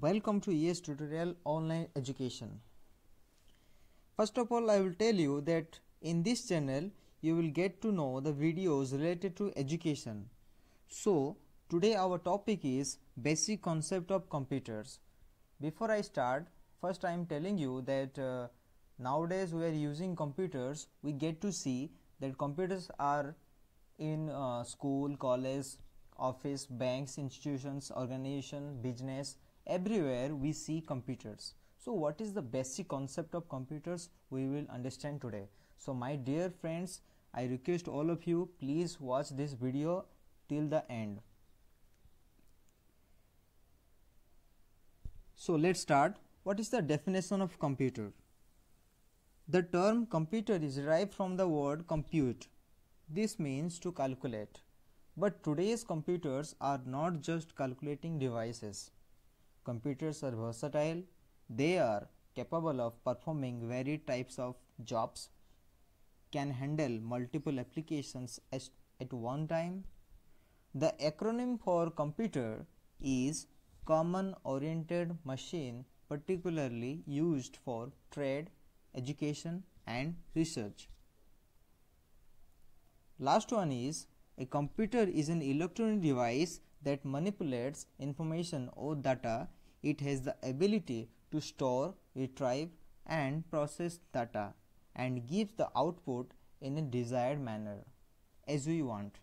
Welcome to ES Tutorial Online Education. First of all, I will tell you that in this channel you will get to know the videos related to education. So today our topic is basic concept of computers. Before I start, first I am telling you that nowadays we are using computers. We get to see that computers are in school, college, office, banks, institutions, organization, business. Everywhere we see computers. So what is the basic concept of computers, we will understand today. So my dear friends, I request all of you, please watch this video till the end. So let's start. What is the definition of computer? The term computer is derived from the word compute. This means to calculate. But today's computers are not just calculating devices. Computers are versatile. They are capable of performing varied types of jobs, can handle multiple applications at one time. The acronym for computer is Common Oriented Machine, particularly used for trade, education and research. Last one is, a computer is an electronic device that manipulates information or data. It has the ability to store, retrieve and process data and gives the output in a desired manner as we want.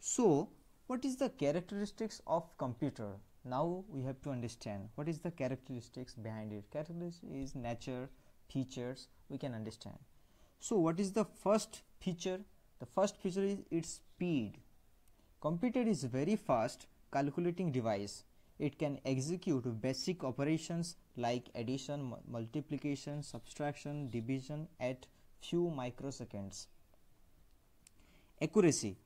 So what is the characteristics of computer? Now we have to understand what is the characteristics behind it. Characteristics is nature, features, we can understand. So what is the first feature? The first feature is its speed. Computer is a very fast calculating device. It can execute basic operations like addition, multiplication, subtraction, division at few microseconds. Accuracy.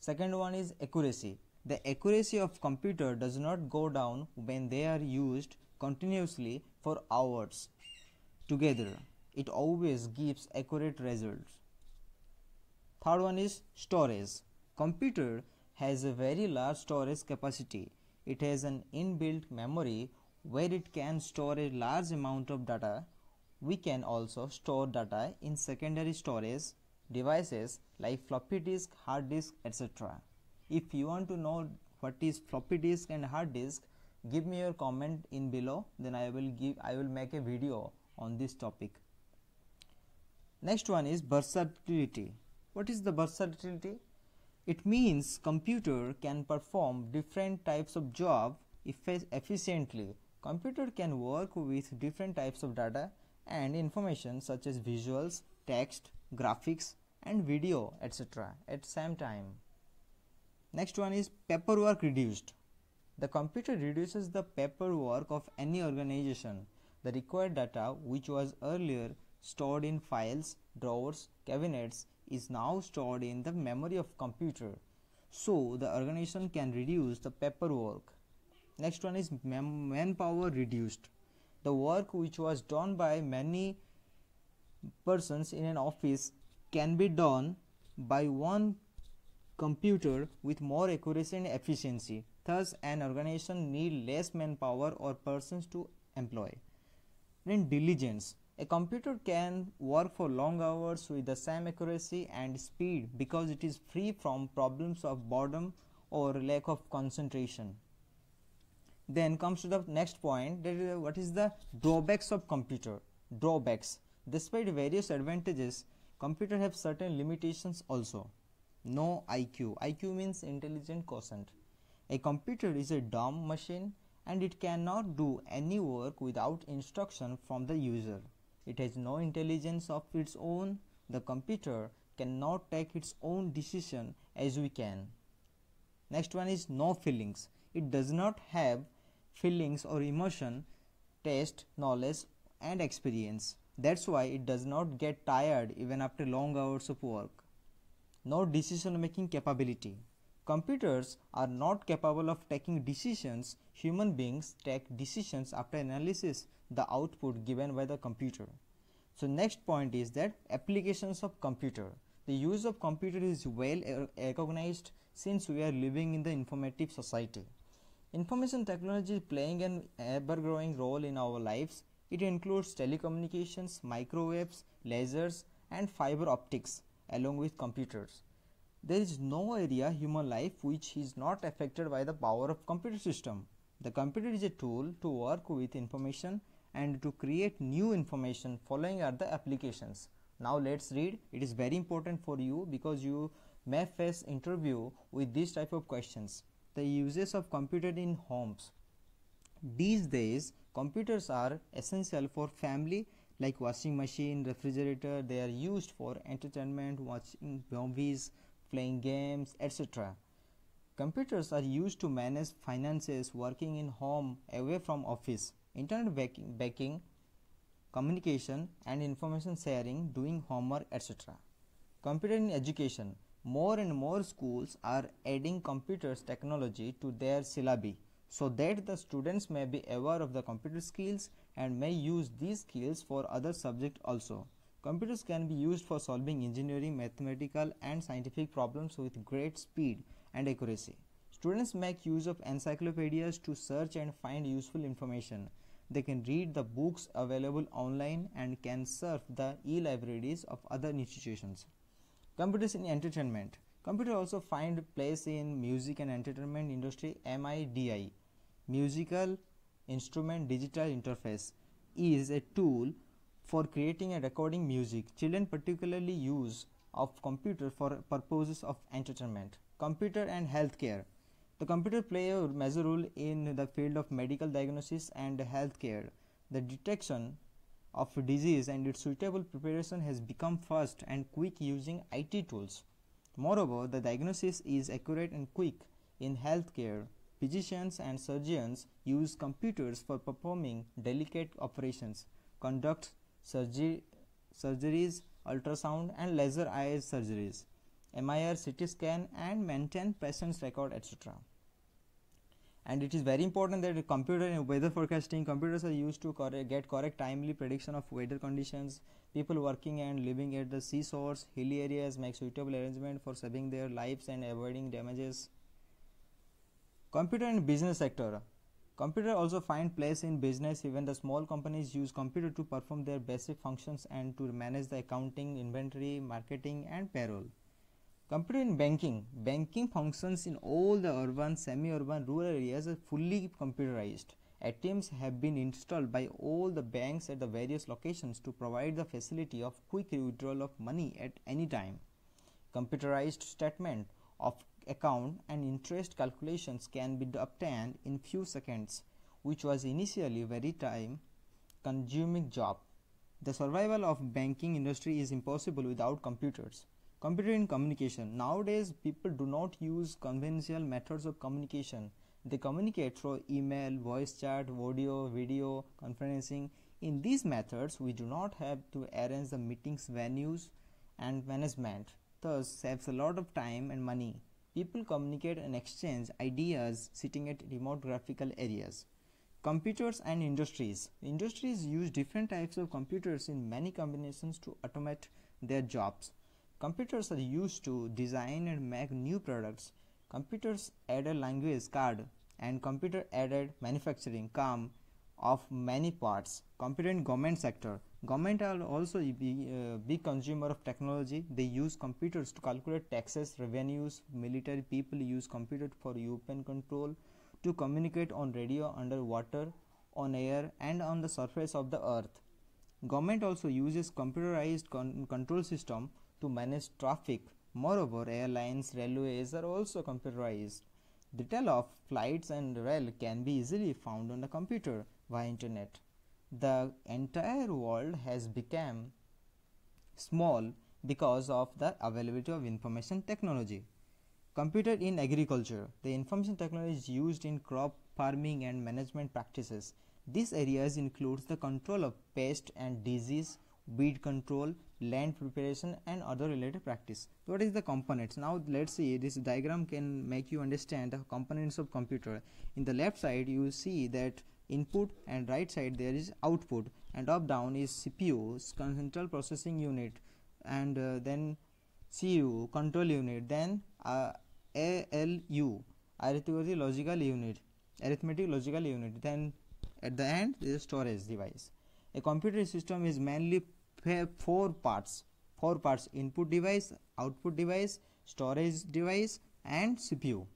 Second one is accuracy. The accuracy of computer does not go down when they are used continuously for hours together. It always gives accurate results. Third one is storage. Computer has a very large storage capacity. It has an inbuilt memory where it can store a large amount of data. We can also store data in secondary storage devices like floppy disk, hard disk, etc. If you want to know what is floppy disk and hard disk, give me your comment in below, then I will make a video on this topic. Next one is versatility. What is the versatility? It means computer can perform different types of job efficiently. Computer can work with different types of data and information such as visuals, text, graphics and video, etc. at same time. Next one is paperwork reduced. The computer reduces the paperwork of any organization. The required data, which was earlier stored in files, drawers, cabinets, is now stored in the memory of computer. So the organization can reduce the paperwork. Next one is manpower reduced. The work which was done by many persons in an office can be done by one computer with more accuracy and efficiency. Thus an organization needs less manpower or persons to employ. Then diligence. A computer can work for long hours with the same accuracy and speed because it is free from problems of boredom or lack of concentration. Then comes to the next point, that is, what is the drawbacks of computer? Drawbacks. Despite various advantages, computers have certain limitations also. No IQ. IQ means intelligent quotient. A computer is a dumb machine and it cannot do any work without instruction from the user. It has no intelligence of its own. The computer cannot take its own decision as we can. Next one is no feelings. It does not have feelings or emotion, taste, knowledge and experience. That's why it does not get tired even after long hours of work. No decision making capability. Computers are not capable of taking decisions. Human beings take decisions after analysis the output given by the computer. So next point is that applications of computer. The use of computer is well recognized since we are living in the informative society. Information technology is playing an ever-growing role in our lives. It includes telecommunications, microwaves, lasers, and fiber optics, along with computers. There is no area of human life which is not affected by the power of computer system. The computer is a tool to work with information and to create new information. Following are the applications. Now let's read. It is very important for you because you may face interview with this type of questions. The uses of computer in homes. These days, computers are essential for family, like washing machine, refrigerator. They are used for entertainment, watching movies, playing games, etc. Computers are used to manage finances, working in home, away from office, internet banking, communication and information sharing, doing homework, etc. Computer in education. More and more schools are adding computers technology to their syllabi so that the students may be aware of the computer skills and may use these skills for other subjects also. Computers can be used for solving engineering, mathematical and scientific problems with great speed and accuracy. Students make use of encyclopedias to search and find useful information. They can read the books available online and can surf the e-libraries of other institutions. Computers in entertainment. Computers also find place in music and entertainment industry, MIDI. Musical Instrument Digital Interface is a tool for creating and recording music. Children particularly use of computer for purposes of entertainment. Computer and healthcare. The computer play a major role in the field of medical diagnosis and healthcare. The detection of disease and its suitable preparation has become fast and quick using IT tools. Moreover, the diagnosis is accurate and quick. In healthcare, physicians and surgeons use computers for performing delicate operations, conduct surgeries, ultrasound and laser eye surgeries, MRI, CT scan and maintain patient's record, etc. And it is very important that the computer in weather forecasting, computers are used to get correct timely prediction of weather conditions. People working and living at the seashores, hilly areas make suitable arrangement for saving their lives and avoiding damages. Computer in business sector. Computer also find place in business. Even the small companies use computer to perform their basic functions and to manage the accounting, inventory, marketing and payroll. Computer in banking. Banking functions in all the urban, semi-urban, rural areas are fully computerized. ATMs have been installed by all the banks at the various locations to provide the facility of quick withdrawal of money at any time. Computerized statement of account and interest calculations can be obtained in few seconds, which was initially very time-consuming job. The survival of banking industry is impossible without computers. Computer in communication. Nowadays, people do not use conventional methods of communication. They communicate through email, voice chat, audio, video, conferencing. In these methods, we do not have to arrange the meetings, venues, and management. Thus, saves a lot of time and money. People communicate and exchange ideas sitting at remote geographical areas. Computers and industries. Industries use different types of computers in many combinations to automate their jobs. Computers are used to design and make new products. Computers added language card and computer added manufacturing come of many parts. Computer in government sector. Government are also a big consumer of technology. They use computers to calculate taxes, revenues. Military people use computers for European control, to communicate on radio, underwater, on air and on the surface of the earth. Government also uses computerized control system to manage traffic. Moreover, airlines, railways are also computerized. Detail of flights and rail can be easily found on the computer via internet. The entire world has become small because of the availability of information technology. Computer in agriculture. The information technology is used in crop farming and management practices. These areas includes the control of pest and disease, weed control, land preparation and other related practice. What is the components? Now let's see, this diagram can make you understand the components of computer. In the left side you see that input and right side there is output, and up down is CPU, central processing unit, and then CU, control unit, then ALU, arithmetic logical unit, arithmetic logical unit, then at the end is storage device. A computer system is mainly four parts: input device, output device, storage device and CPU.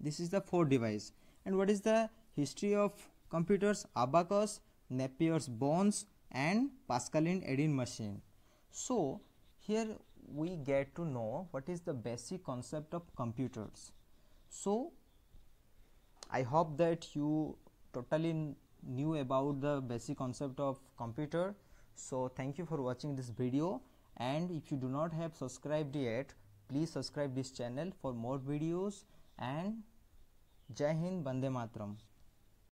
This is the four device. And what is the history of computers? Abacus, Napier's bones and Pascaline Edin machine. So here we get to know what is the basic concept of computers. So I hope that you totally knew about the basic concept of computer. So thank you for watching this video, and if you do not have subscribed yet, please subscribe this channel for more videos. And Jai Hind, Vande Matram.